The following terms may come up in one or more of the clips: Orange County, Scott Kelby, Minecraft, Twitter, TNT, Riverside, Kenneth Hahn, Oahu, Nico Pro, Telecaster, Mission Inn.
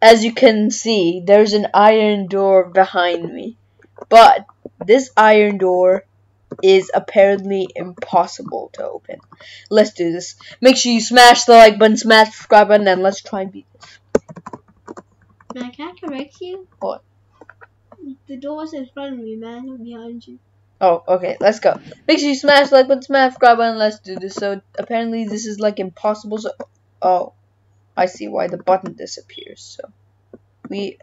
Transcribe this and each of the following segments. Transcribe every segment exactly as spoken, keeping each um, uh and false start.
as you can see, there's an iron door behind me. But this iron door is apparently impossible to open. Let's do this. Make sure you smash the like button, smash the subscribe button, and let's try and beat this. Man, can I correct you? What? The door was in front of me, man, not behind you. Oh, okay, let's go. Make sure you smash the like button, smash the subscribe button, let's do this. So, apparently this is, like, impossible, so... Oh, I see why the button disappears, so... We...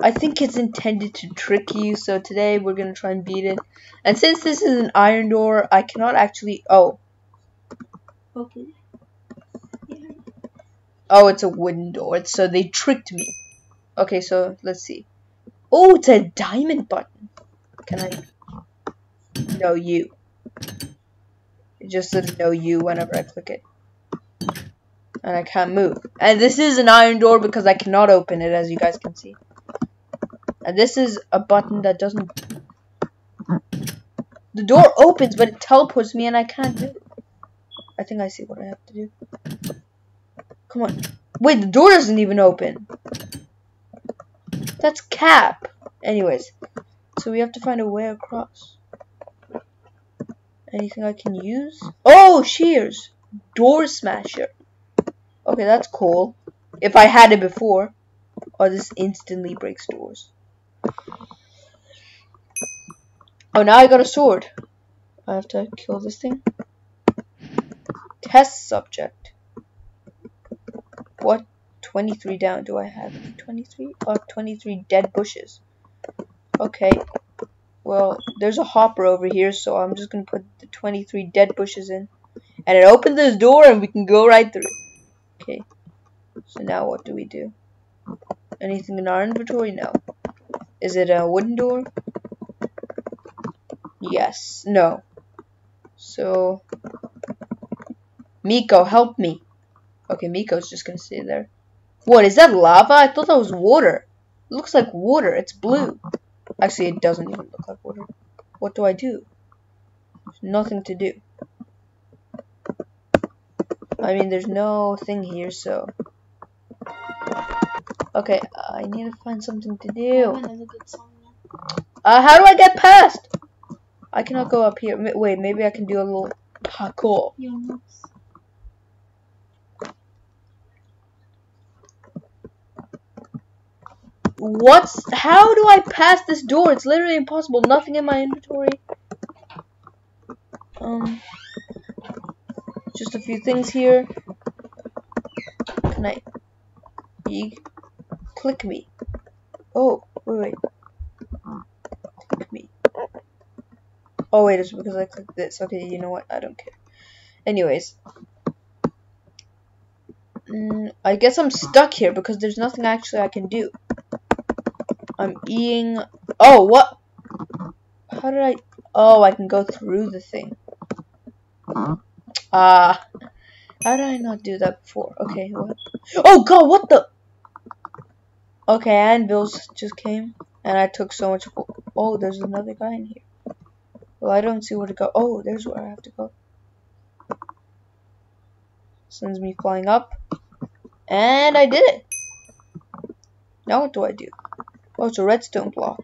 I think it's intended to trick you, so today we're gonna try and beat it. And since this is an iron door, I cannot actually... Oh. Okay. Yeah. Oh, it's a wooden door, so they tricked me. Okay, so, let's see. Oh, it's a diamond button. Can I... No, you. It just says no, you whenever I click it. And I can't move. And this is an iron door because I cannot open it, as you guys can see. And this is a button that doesn't... The door opens, but it teleports me and I can't do it. I think I see what I have to do. Come on. Wait, the door doesn't even open. That's cap. Anyways. So we have to find a way across. Anything I can use? Oh, shears. Door smasher. Okay, that's cool. If I had it before. Oh, this instantly breaks doors. Oh, now I got a sword. I have to kill this thing. Test subject. What? twenty-three down. Do I have twenty-three? Oh, twenty-three dead bushes. Okay. Well, there's a hopper over here, so I'm just going to put the twenty-three dead bushes in. And it opens this door and we can go right through. Okay. So now what do we do? Anything in our inventory? No. Is it a wooden door? Yes. No. So... Miko, help me. Okay, Miko's just gonna stay there. What, is that lava? I thought that was water. It looks like water. It's blue. Actually, it doesn't even look like water. What do I do? There's nothing to do. I mean, there's no thing here, so... Okay, I need to find something to do. Uh, how do I get past? I cannot go up here. Wait, maybe I can do a little parkour. What's... How do I pass this door? It's literally impossible. Nothing in my inventory. Um... Just a few things here. Can I... Eeg. Click me. Oh, wait, wait. Click me. Oh, wait, it's because I clicked this. Okay, you know what? I don't care. Anyways. Mm, I guess I'm stuck here because there's nothing actually I can do. I'm eating... Oh, what? How did I... Oh, I can go through the thing. Ah. Uh, how did I not do that before? Okay, what? Oh, God, what the... Okay, anvils just came, and I took so much... Oh, there's another guy in here. Well, I don't see where to go. Oh, there's where I have to go. Sends me flying up. And I did it! Now what do I do? Oh, it's a redstone block.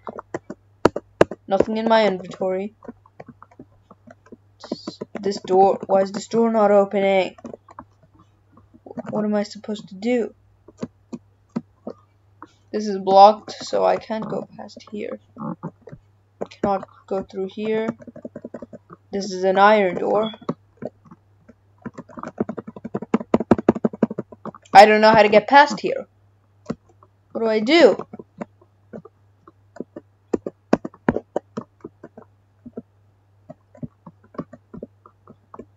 Nothing in my inventory. This door... Why is this door not opening? What am I supposed to do? This is blocked, so I can't go past here. Cannot go through here. This is an iron door. I don't know how to get past here. What do I do?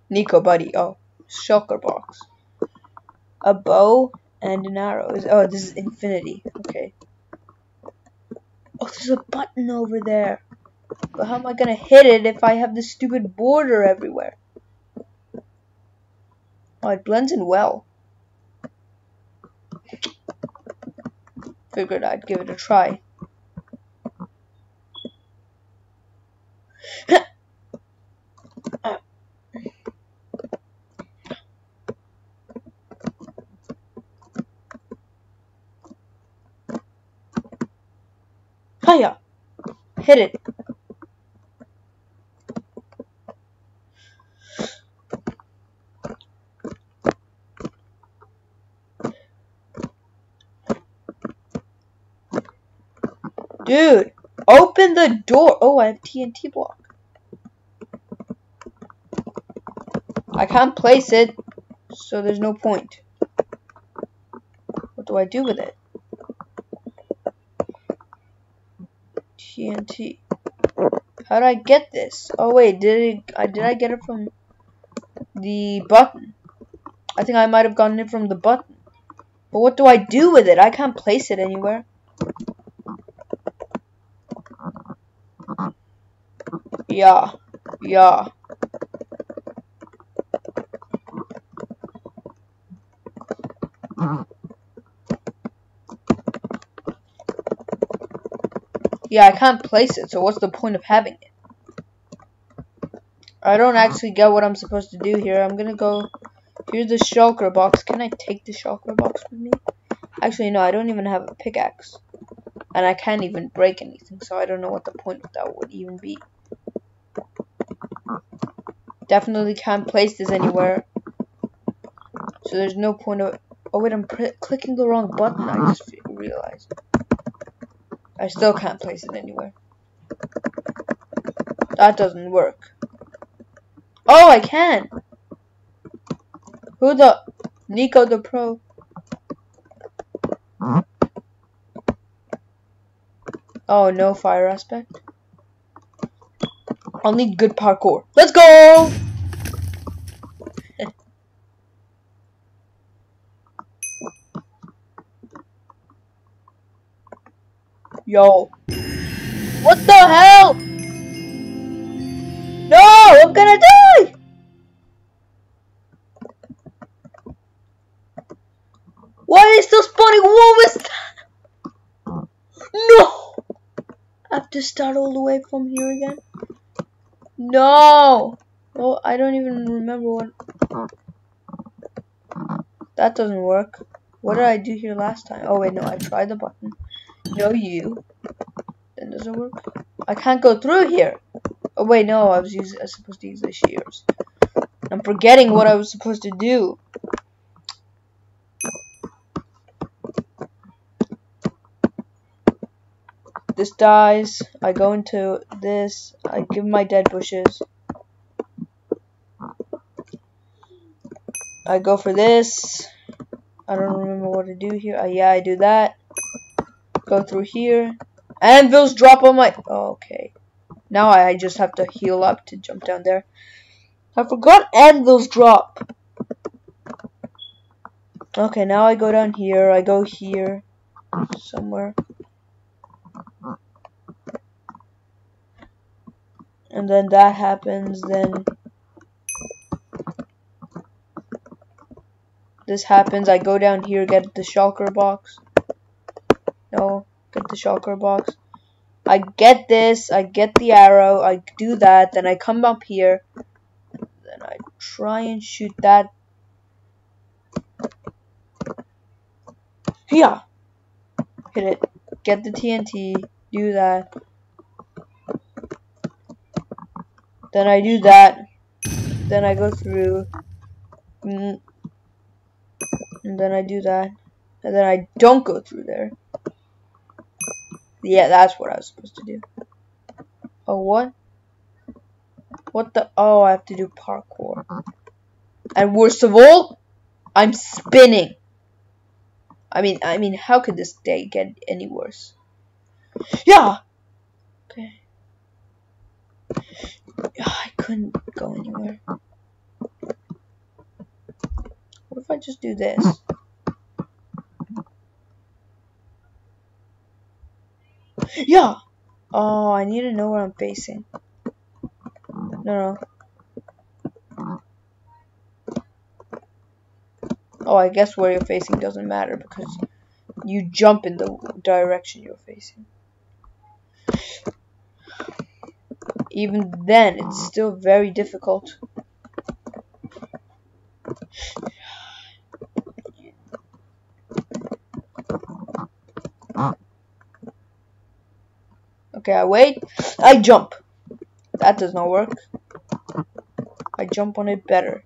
Nico, buddy. Oh, shulker box. A bow. And an arrow. Oh, this is infinity. Okay. Oh, there's a button over there. But how am I gonna hit it if I have this stupid border everywhere? Oh, it blends in well. Figured I'd give it a try. fire. Hit it. Dude, open the door. Oh, I have T N T block. I can't place it, so there's no point. What do I do with it? T N T. How do I get this? Oh wait, did I did I get it from the button? I think I might have gotten it from the button. But what do I do with it? I can't place it anywhere. Yeah, yeah. Yeah, I can't place it, so what's the point of having it? I don't actually get what I'm supposed to do here. I'm gonna go... Here's the chakra box. Can I take the chakra box with me? Actually, no, I don't even have a pickaxe. And I can't even break anything, so I don't know what the point of that would even be. Definitely can't place this anywhere, so there's no point of... Oh wait, I'm clicking the wrong button, I just realized. I still can't place it anywhere. That doesn't work. Oh, I can! Who the... Nico the Pro. Oh, no fire aspect. I'll need good parkour. Let's go! Yo. What the hell? No! I'm gonna die! Why are they still spawning wolves? No! I have to start all the way from here again? No! Oh, I don't even remember what... That doesn't work. What did I do here last time? Oh wait, no, I tried the button. No, you. That doesn't work. I can't go through here. Oh wait, no, I was using. I was supposed to use the shears. I'm forgetting what I was supposed to do. This dies. I go into this. I give my dead bushes. I go for this. I don't remember what to do here. Uh, yeah, I do that. Go through here. Anvils drop on my... Oh, okay. Now I just have to heal up to jump down there. I forgot anvils drop. Okay, now I go down here. I go here. Somewhere. And then that happens. Then... This happens. I go down here, get the shulker box. No, get the shulker box. I get this, I get the arrow, I do that, then I come up here, then I try and shoot that. Yeah! Hit it. Get the T N T, do that. Then I do that. Then I go through. And then I do that. And then I don't go through there. Yeah, that's what I was supposed to do. Oh, what? What the? Oh, I have to do parkour. And worst of all, I'm spinning. I mean, I mean, how could this day get any worse? Yeah! Okay. I couldn't go anywhere. What if I just do this? Yeah! Oh, I need to know where I'm facing. No, no. Oh, I guess where you're facing doesn't matter because you jump in the direction you're facing. Even then, it's still very difficult. Okay, I wait. I jump. That does not work. I jump on it better.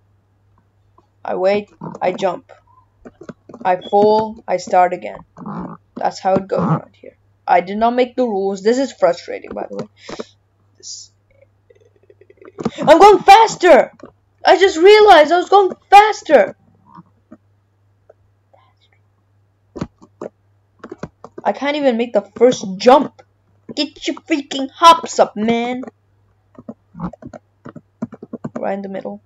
I wait. I jump. I fall. I start again. That's how it goes around here. I did not make the rules. This is frustrating, by the way. This... I'm going faster! I just realized I was going faster! I can't even make the first jump. Get your freaking hops up, man. Right in the middle.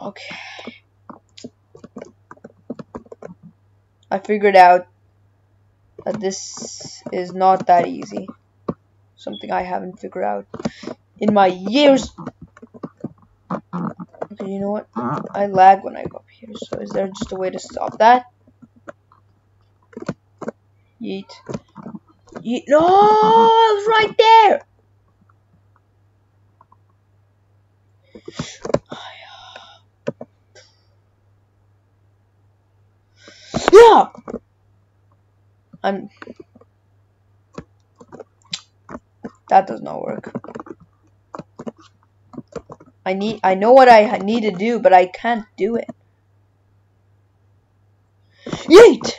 Okay. I figured out that this is not that easy. Something I haven't figured out in my years. You know what? I lag when I go up here, so is there just a way to stop that? Yeet. Yeet. No, I was right there! Yeah! I'm... That does not work. I need, I know what I need to do, but I can't do it. Yeet!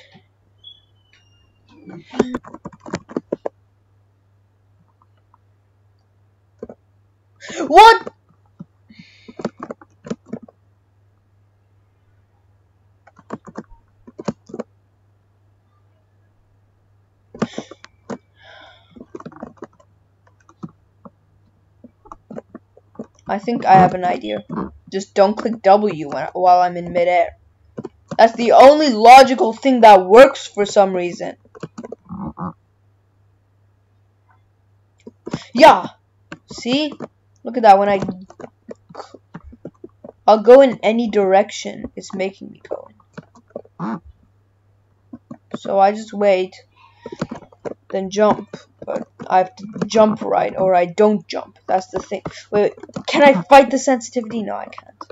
What? I think I have an idea. Just don't click W when, while I'm in midair. That's the only logical thing that works for some reason. Yeah. See? Look at that. When I... I'll go in any direction. It's making me go. So I just wait. Then jump. But I have to jump right, or I don't jump. That's the thing. Wait, wait, can I fight the sensitivity? No, I can't.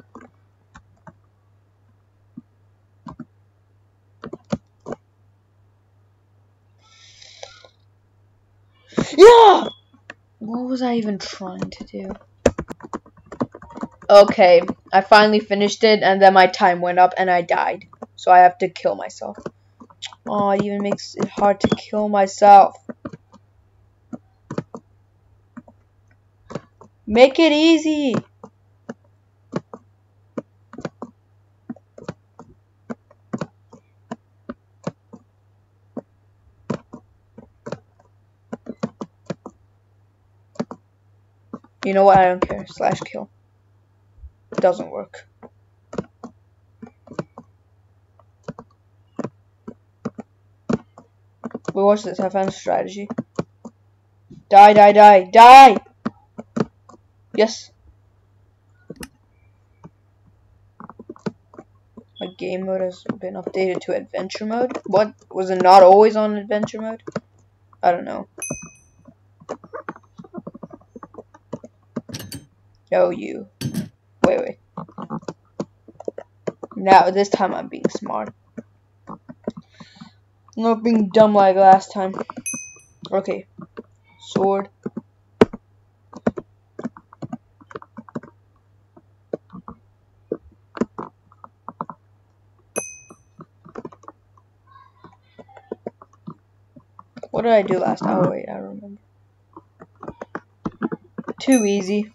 Yeah! What was I even trying to do? Okay, I finally finished it, and then my time went up, and I died. So I have to kill myself. Oh, it even makes it hard to kill myself. Make it easy. You know what? I don't care. Slash kill. It doesn't work. But watch this. I found a strategy. Die, die, die, die. Yes. My game mode has been updated to adventure mode. What? Was it not always on adventure mode? I don't know. No, you. Wait, wait. Now, this time I'm being smart. I'm not being dumb like last time. Okay. Sword. What did I do last time? Oh, wait, I remember. Too easy.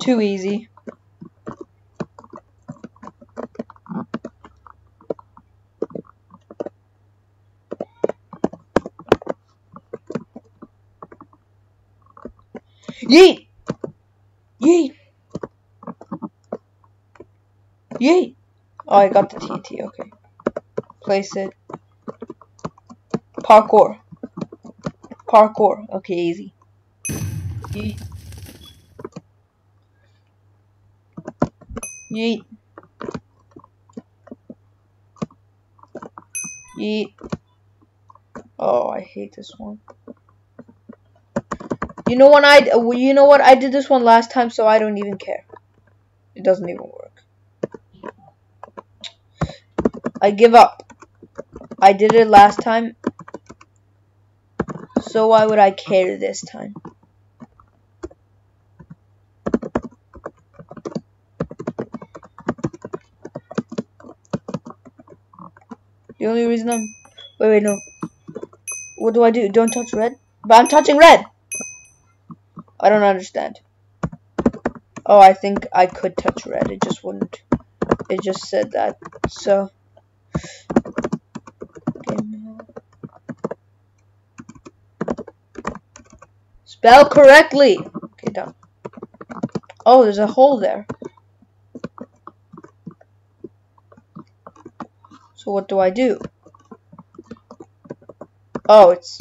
Too easy. Yeet! Yeet! Yeet! Oh, I got the T N T, okay. Place it. Parkour. Parkour. Okay, easy. Yeet. Yeet. Yeet. Oh, I hate this one. You know when I, you know what, I did this one last time, so I don't even care. It doesn't even work. I give up. I did it last time, so why would I care this time? The only reason I'm... Wait, wait, no. What do I do? Don't touch red? But I'm touching red! I don't understand. Oh, I think I could touch red. It just wouldn't. It just said that. So... Okay, no. Spell correctly! Okay, done. Oh, there's a hole there. So what do I do? Oh, it's...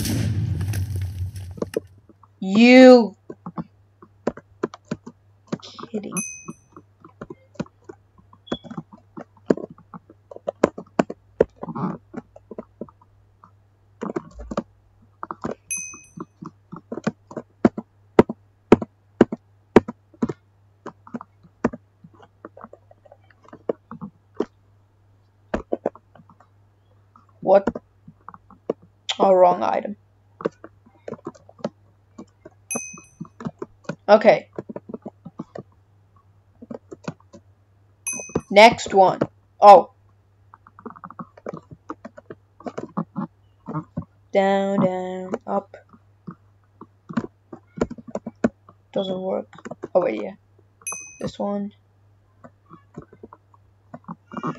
You... Kidding. What? Oh, wrong item. Okay. Next one. Oh. Down, down, up. Doesn't work. Oh, wait, yeah. This one.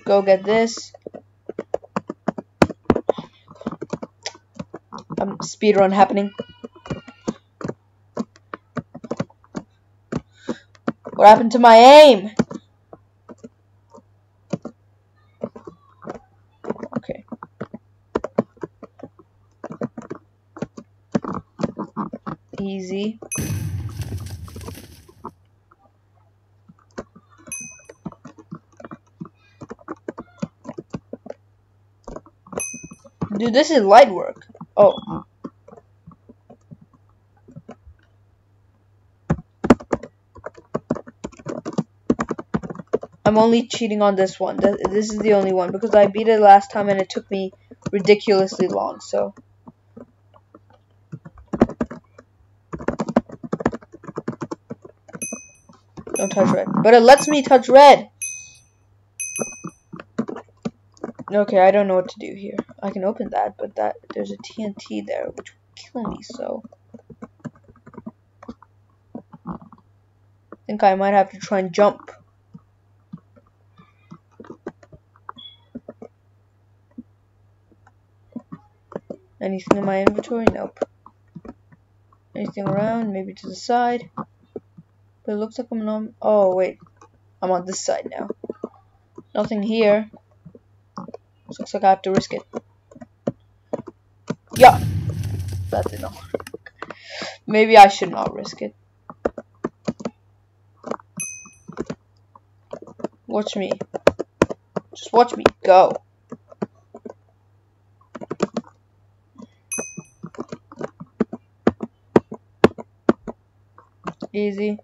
Go get this. Um, speedrun happening. What happened to my aim? Okay. Easy. Dude, this is light work. Oh. I'm only cheating on this one. This is the only one because I beat it last time and it took me ridiculously long, so. Don't touch red. But it lets me touch red! Okay, I don't know what to do here. I can open that, but that there's a T N T there, which will kill me, so... I think I might have to try and jump. Anything in my inventory? Nope. Anything around? Maybe to the side? But it looks like I'm on... Oh, wait. I'm on this side now. Nothing here. Looks like I have to risk it. Yeah, that did not work. Maybe I should not risk it. Watch me. Just watch me go. Easy.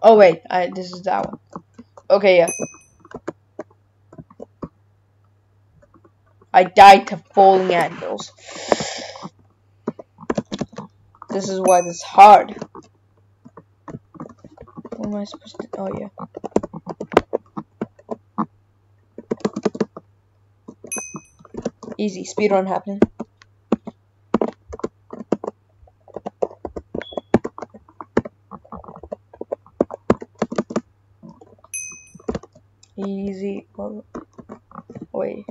Oh wait, I, this is that one. Okay, yeah. I died to falling anvils. This is why this is hard. What am I supposed to? Oh yeah. Easy speedrun happening. Easy. Well, wait.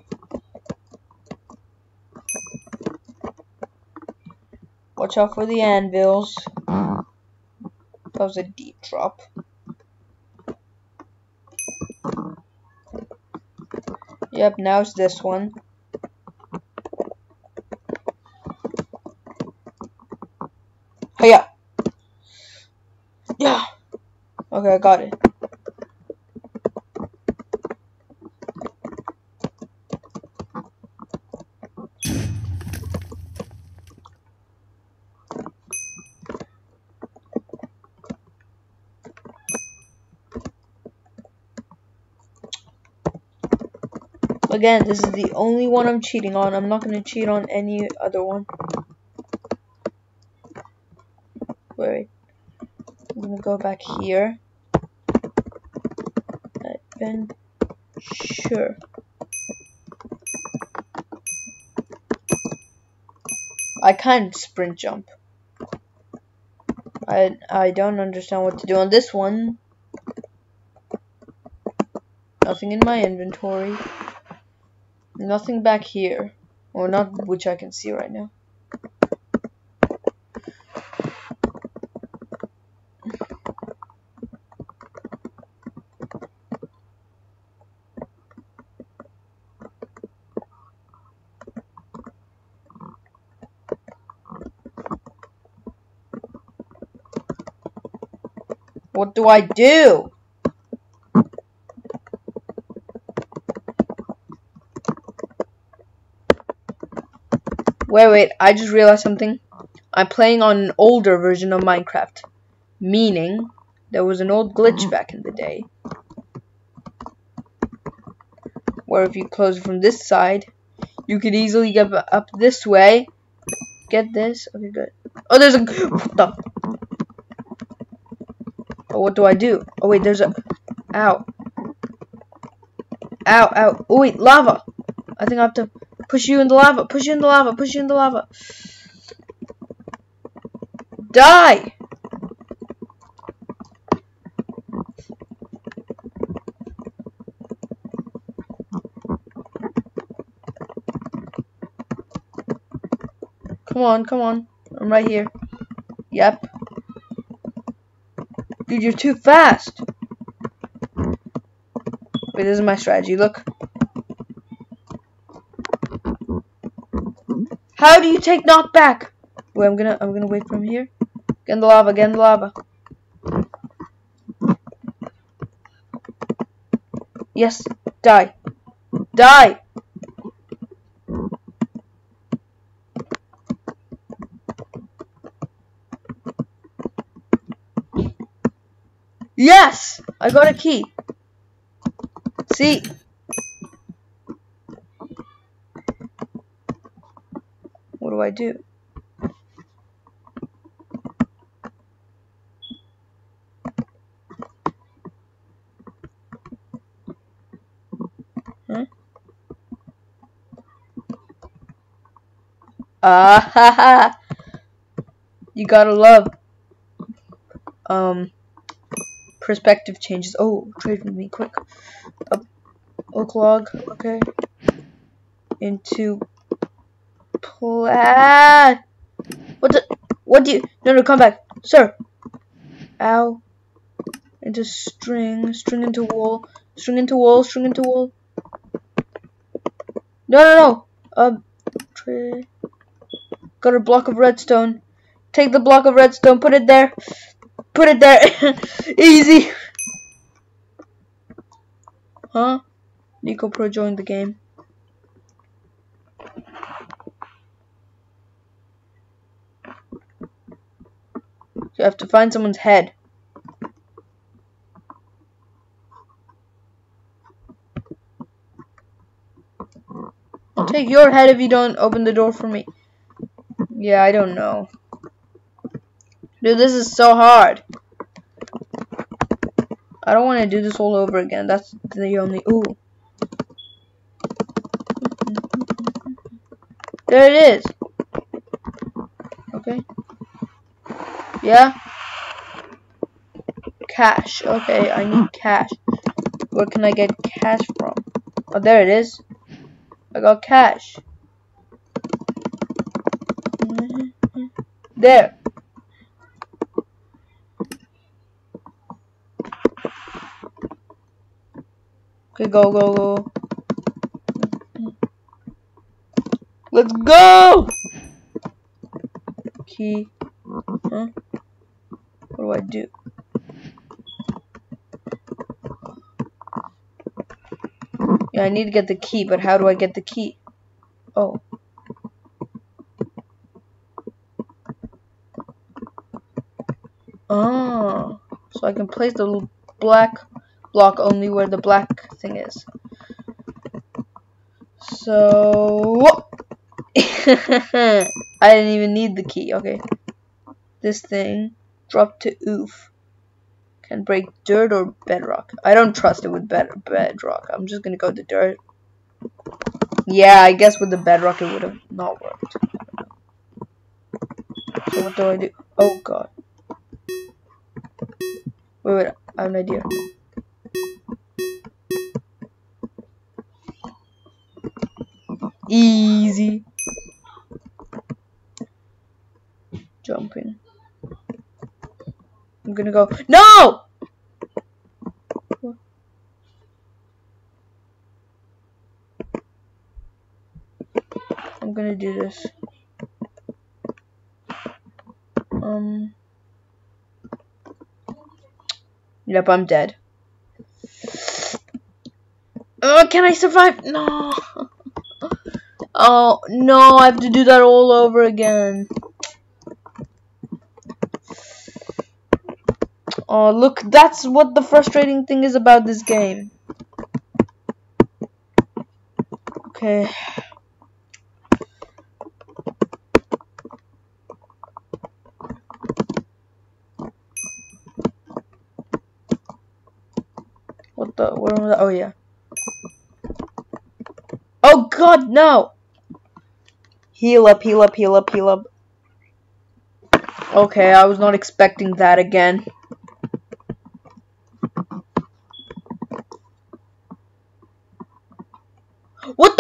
Watch out for the anvils. That was a deep drop. Yep, now it's this one. Hiya! Yeah. Okay, I got it. Again, this is the only one I'm cheating on. I'm not gonna cheat on any other one. Wait, I'm gonna go back here. I've been sure. I can't sprint jump. I I don't understand what to do on this one. Nothing in my inventory. Nothing back here, or not, which I can see right now. What do I do? Wait, wait, I just realized something. I'm playing on an older version of Minecraft, meaning there was an old glitch back in the day, where if you close from this side, you could easily get up this way, get this, okay, good. Oh, there's a, what the, oh, what do I do? Oh, wait, there's a, ow, ow, ow, oh, wait, lava, I think I have to, push you in the lava, push you in the lava, push you in the lava. Die! Come on, come on. I'm right here. Yep. Dude, you're too fast. Wait, this is my strategy. Look. How do you take knockback? Wait, I'm gonna, I'm gonna wait from here. Get in the lava, get in the lava. Yes, die, die. Yes, I got a key. See. What do I do? Huh? Ah ha ha! You gotta love um perspective changes. Oh, trade with me quick. Up, oak log, okay. Into Plat. What the? What do you? No, no, come back, sir. Ow. Into string, string into wall, string into wall, string into wall. No, no, no. Um, tray. Got a block of redstone. Take the block of redstone. Put it there. Put it there. Easy. Huh? Nico Pro joined the game. You have to find someone's head. I'll take your head if you don't open the door for me. Yeah, I don't know. Dude, this is so hard. I don't want to do this all over again. That's the only... Ooh. There it is. Okay. Yeah. Cash. Okay, I need cash. Where can I get cash from? Oh, there it is. I got cash. There. Okay, go, go, go. Let's go! Key. Huh? What do I do? Yeah, I need to get the key, but how do I get the key? Oh. Oh. So I can place the little black block only where the black thing is. So... I didn't even need the key. Okay. This thing. Drop to oof. Can break dirt or bedrock. I don't trust it with bed bedrock. I'm just gonna go to dirt. Yeah, I guess with the bedrock it would have not worked. So what do I do? Oh god. Wait, wait, I have an idea. Easy. Jumping. I'm gonna go. No! I'm gonna do this. Um. Yep, I'm dead. Oh, can I survive? No! Oh, no, I have to do that all over again. Oh, look, that's what the frustrating thing is about this game. Okay. What the? Where was that? Oh, yeah. Oh, God, no! Heal up, heal up, heal up, heal up. Okay, I was not expecting that again. What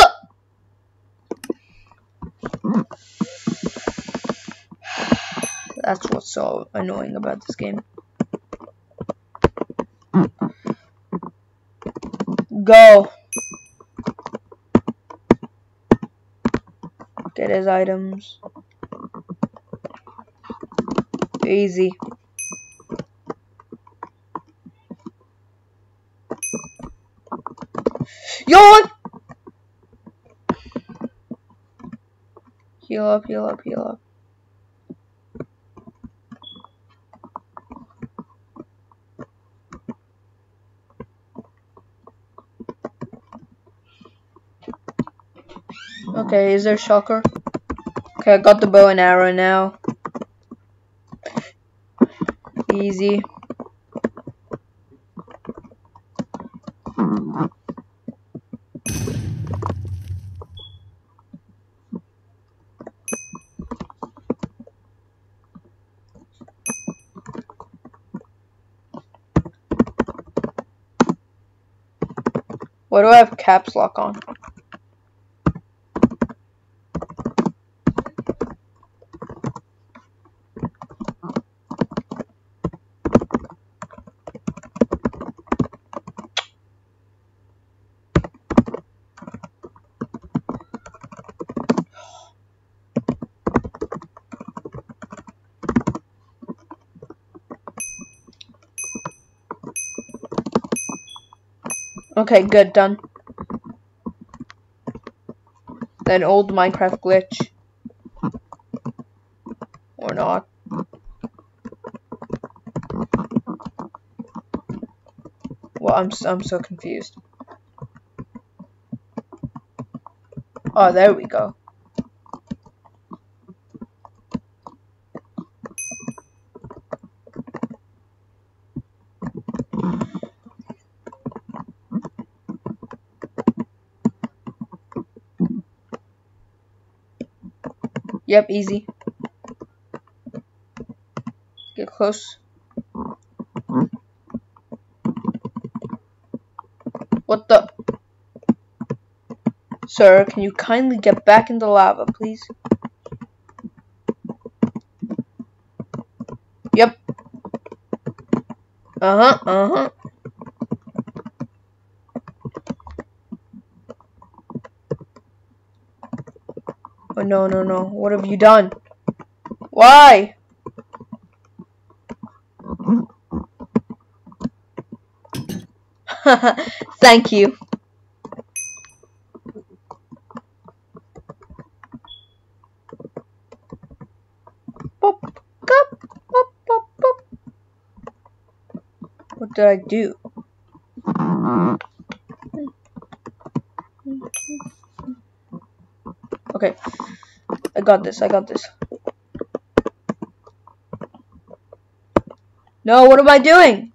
the? That's what's so annoying about this game. Go. Get his items. Easy. Yo! Heal up, heal up, heal up. Okay, is there a shocker? Okay, I got the bow and arrow now. Easy. Why do I have caps lock on? Okay, good, done. An old Minecraft glitch. Or not. Well, I'm, I'm so confused. Oh, there we go. Yep, easy. Get close. What the? Sir, can you kindly get back in the lava, please? Yep. Uh-huh, uh-huh. Oh, no, no, no. What have you done? Why? Thank you. did I do? Okay, I got this, I got this. No, what am I doing?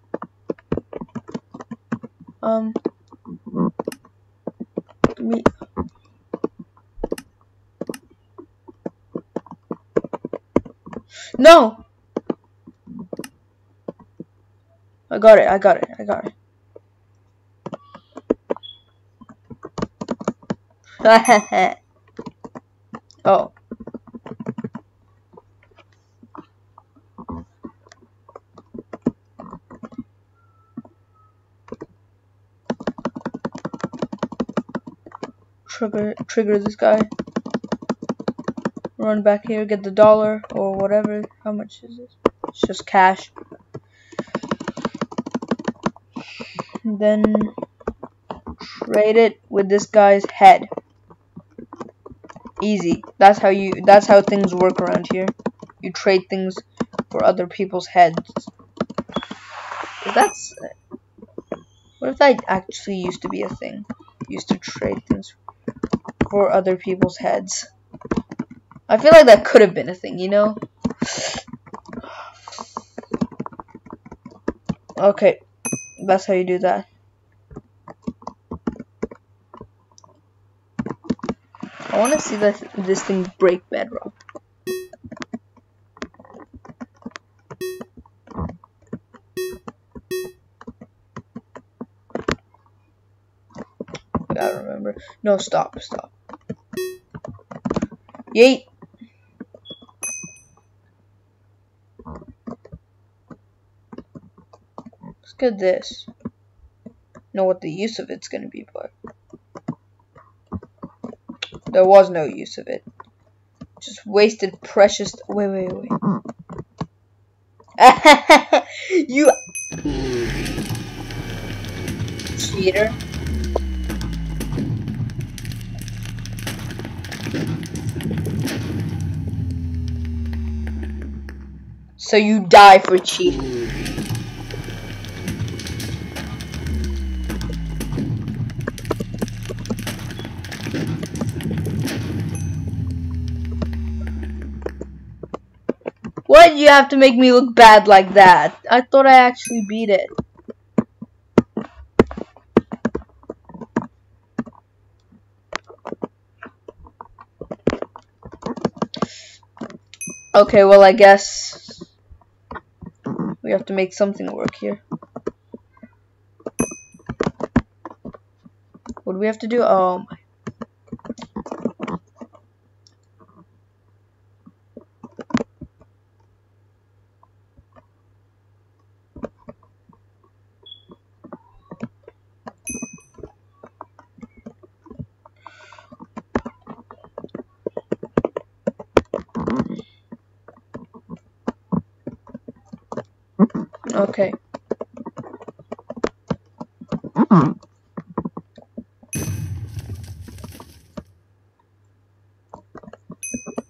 Um, me. No! I got it, I got it, I got it. Oh. Trigger, trigger this guy. Run back here, get the dollar or whatever. How much is this? It's just cash. And then trade it with this guy's head. Easy. That's how you. That's how things work around here. You trade things for other people's heads. If that's. What if that actually used to be a thing? Used to trade things for other people's heads. I feel like that could have been a thing, you know? Okay, that's how you do that. I want to see this, this thing break bedrock. I gotta remember. No, stop, stop. Yeet. Let's get this. Know what the use of it's gonna be, but there was no use of it. Just wasted precious. Wait, wait, wait. You cheater. So you die for cheating. What? You have to make me look bad like that? I thought I actually beat it. Okay, well, I guess we have to make something work here. What do we have to do? Oh my. Okay.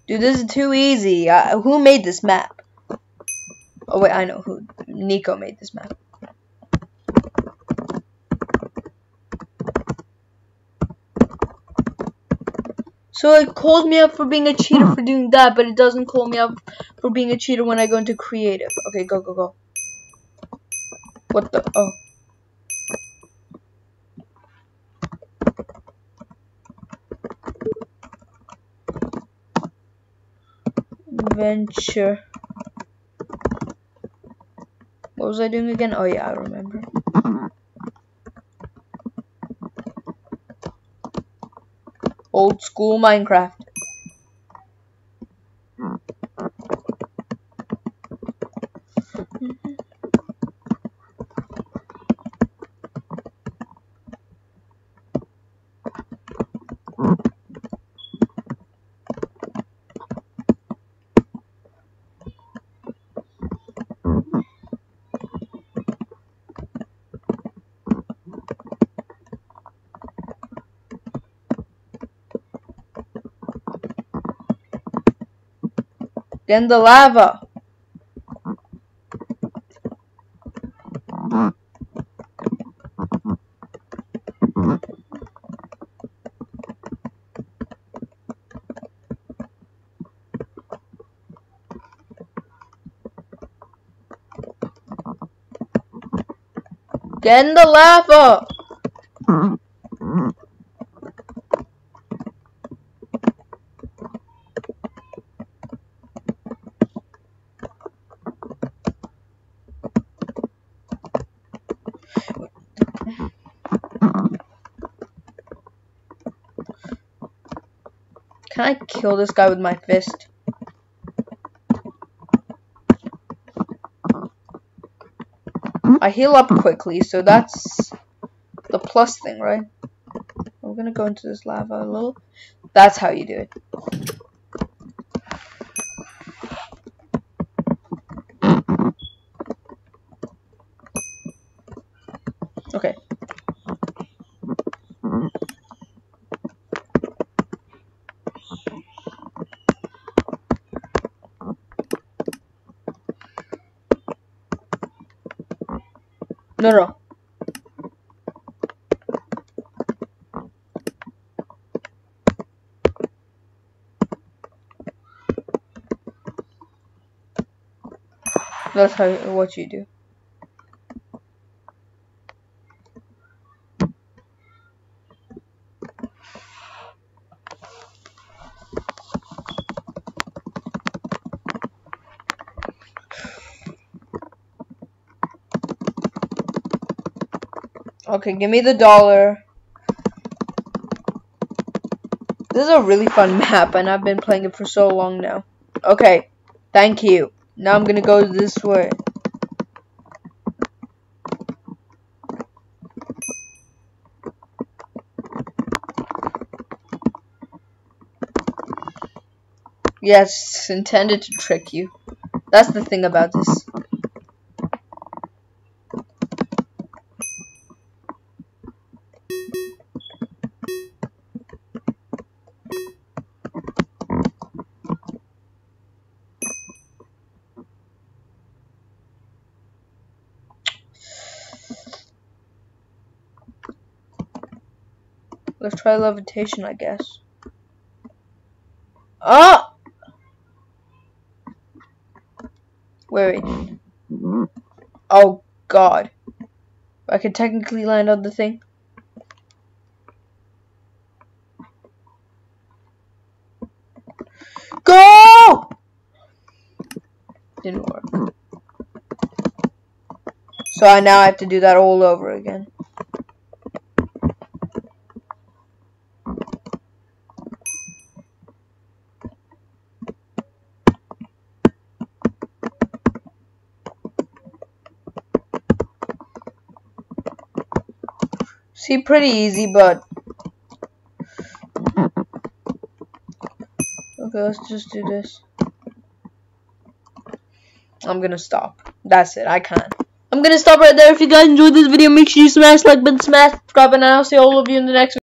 Dude, this is too easy. Uh, who made this map? Oh wait, I know who. Nico made this map. So it calls me up for being a cheater for doing that, but it doesn't call me up for being a cheater when I go into creative. Okay, go, go, go. What the? Oh. Venture. What was I doing again? Oh yeah, I remember. Old school Minecraft. Then the lava. Get in the lava! Can I kill this guy with my fist? I heal up quickly, so that's the plus thing, right? We're gonna go into this lava a little. That's how you do it. Okay. No, no. That's how what you do. Okay, give me the dollar. This is a really fun map, and I've been playing it for so long now. Okay, thank you. Now I'm gonna go this way. Yes, intended to trick you. That's the thing about this. Let's try levitation, I guess. Oh! Wait, wait. Oh, God. I could technically land on the thing. Go! Didn't work. So I now have to do that all over again. See, pretty easy, but okay, let's just do this. I'm gonna stop. That's it, I can't. I'm gonna stop right there. If you guys enjoyed this video, make sure you smash like button, smash subscribe, and I'll see all of you in the next video.